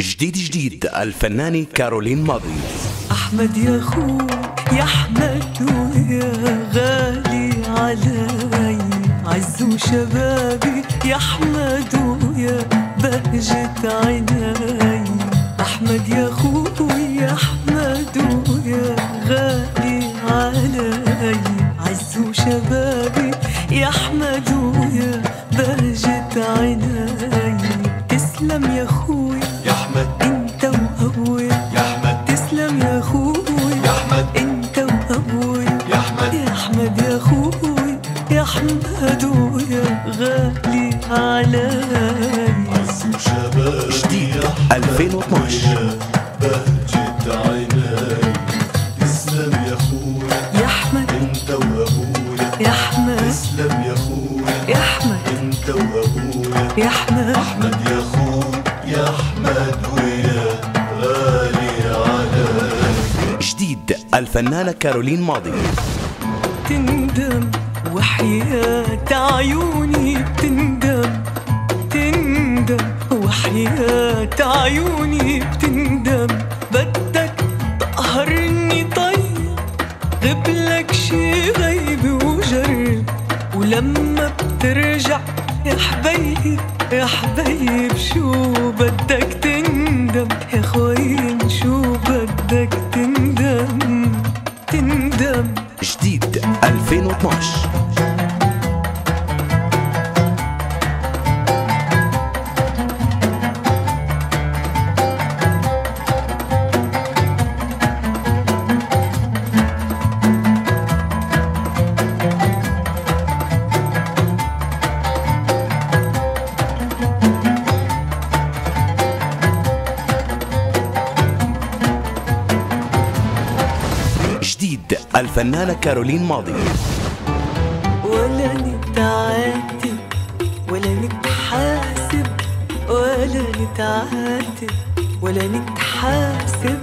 جديد الفنانة كارولين ماضي. أحمد يا أخو يا أحمد ويا غالي علي، عز وشبابي يا أحمد ويا بهجة عيني. أحمد يا أخو يا أحمد ويا غالي علي، عز وشبابي يا أحمد ويا بهجة عيني. تسلم يا أخوي يا أحمد أنت وأبوي يا أحمد، تسلم يا أخوي يا أحمد أنت وأبوي يا أحمد، يا أحمد يا أخوي يا أحمد ويا غالي علي. عز وشبابي جديد 2012 بهجة عيني. تسلم يا أخوي يا أحمد أنت وأبوي يا أحمد، تسلم يا أخوي يا أحمد أنت وأبوي يا أحمد. أحمد يا أخوي يا أحمد ويا غالي علي. جديد الفنانة كارولين ماضي. تندم وحياة عيوني، تندم وحياة عيوني بتندم. بدك تقهرني طيب، غبلك شي غيبي وجرب، ولما بترجع يا حبيب يا حبيب شو بدك تندم. يا خوين شو بدك تندم، تندم. جديد 2012. جديد الفنانة كارولين ماضي. ولا نتعاتب ولا نتحاسب، ولا نتعاتب ولا نتحاسب،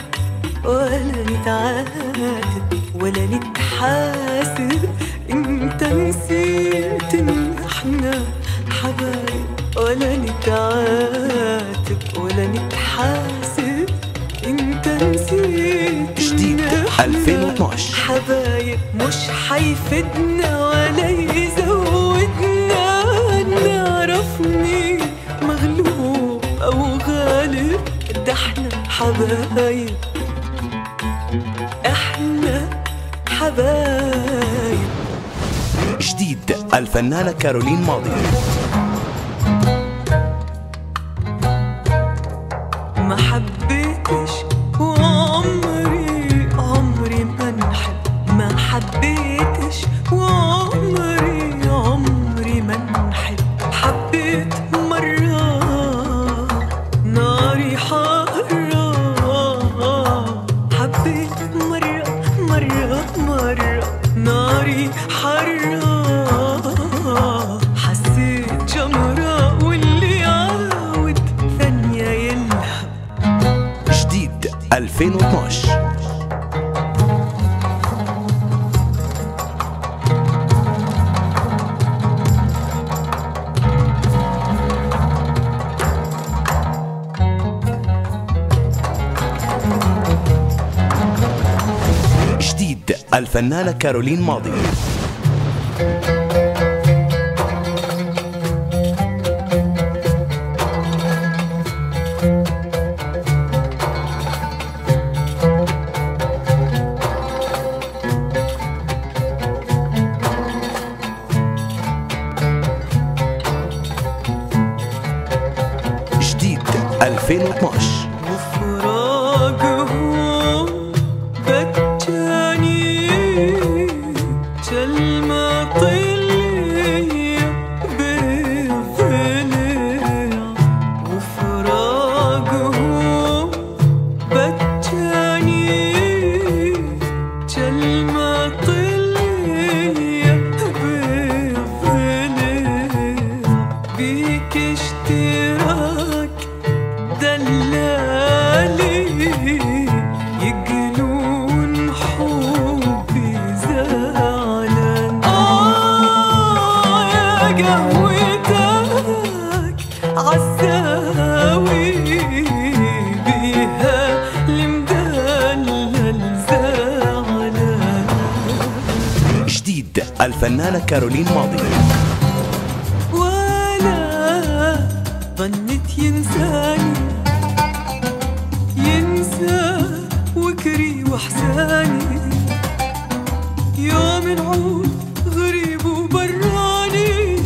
ولا نتعاتب ولا نتحاسب. انت نسيت ان احنا حبايب، ولا نتعاتب ولا نتحاسب، انت نسيت. جديد 2012 حبايب مش حيفدنا ولا يزودنا. نعرف مين مغلوب او غالب، ده احنا حبايب، احنا حبايب. جديد الفنانة كارولين ماضي. ما حبيتش وعمري ما نحب، ما حبيتش وعمري ما نحب. حبيت مرة ناري حارة، حبيت مرة ناري حارة. حسيت جمرة واللي عاود ثانية يلهب. جديد 2012. جديد الفنانة كارولين ماضي. جديد 2012. قهوتك عالزاوية جديد الفنانة كارولين ماضي. ولا ظنت ينسى وكري وحساني، يوم نعود غريب وبراني،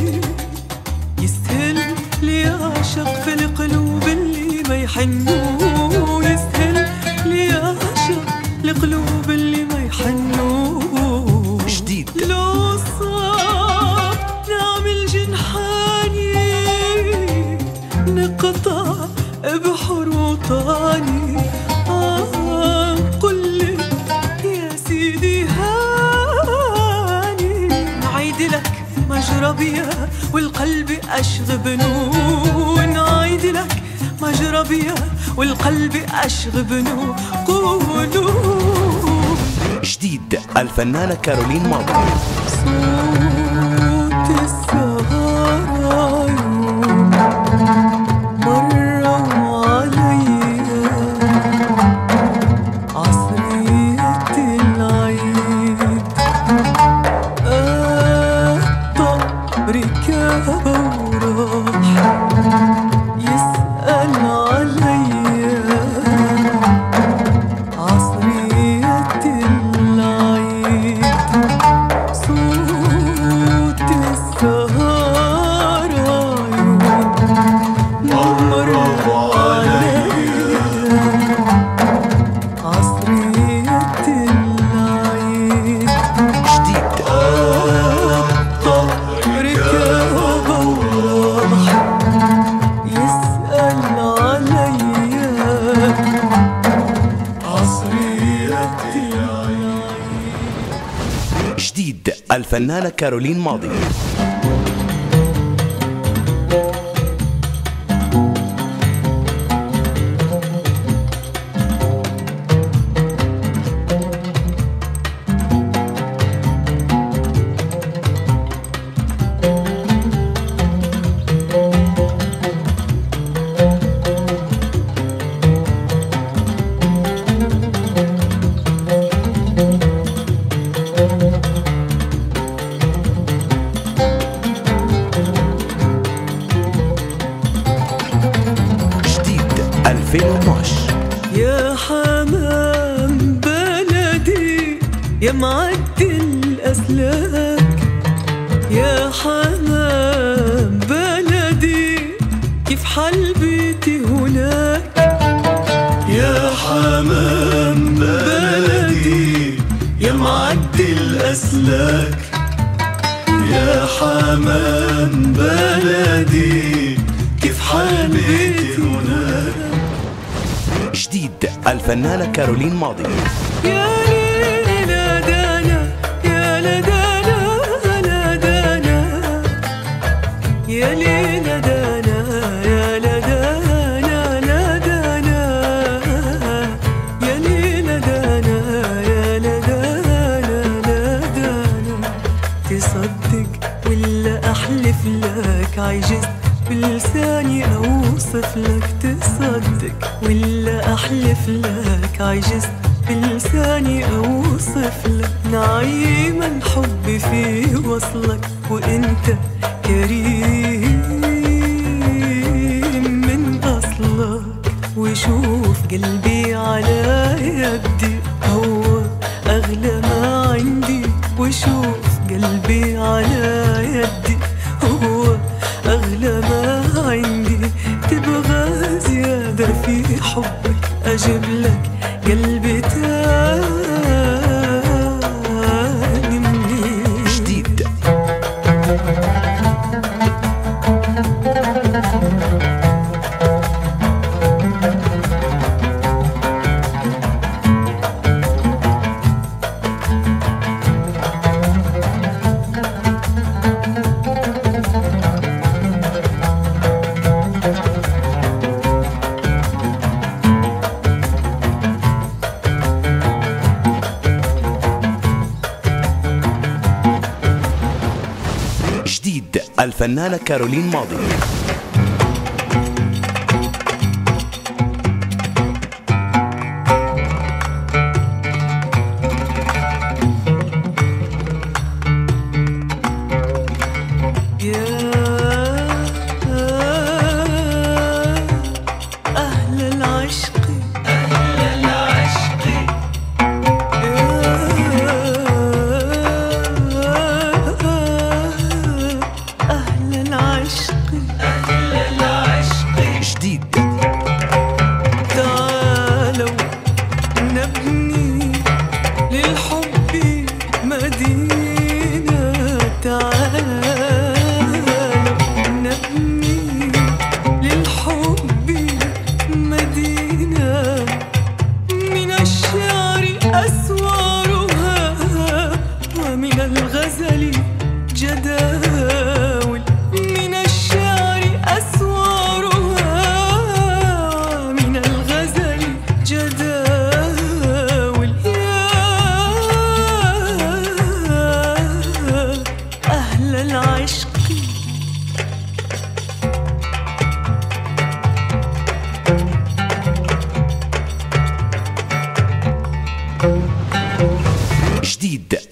يستهل لي عاشق في القلوب اللي ما يحنوا، يستهل لي عاشق القلوب اللي ما يحنوا. جديد لو صعب نعمل جنحاني، نقطع بحر وطاني، قلك يا سيدي هاني، نعيد لك مجربية والقلب أشغب نور، نعيد لك مجربية والقلب أشغب نور. قولوا جديد الفنانة كارولين ماضي. صوت السهارة عيون مرة وعليا، عصرية العيد طبرك وراح يسأل عليا، جديد الفنانة كارولين ماضي. يا حمام بلدي يا معدل الأسلاك، يا حمام بلدي كيف حال بيتي هناك، يا حمام بلدي يا معدل الأسلاك، يا حمام بلدي كيف حال بيتي هناك. جديد الفنانة كارولين ماضي. يا لدانا يا لدانا لدانا، يا لدانا يا لدانا لدانا، يا لدانا يا لدانا لدانا، تصدق ولا أحلف لك عجزت بلساني أوصف لك، تصدق ولا أحلف لك عجزت بلساني أوصف لك، نعيما حبي فيه وصلك، وأنت كريم من أصلك، وشوف قلبي على يدي هو أغلى ما عندي، وشوف قلبي على يدي هو أغلى ما عندي، تبغى زيادة في حبك أجيب لك قلبي تاني مني. جديد الفنانة كارولين ماضي.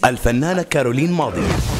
الفنانة كارولين ماضي.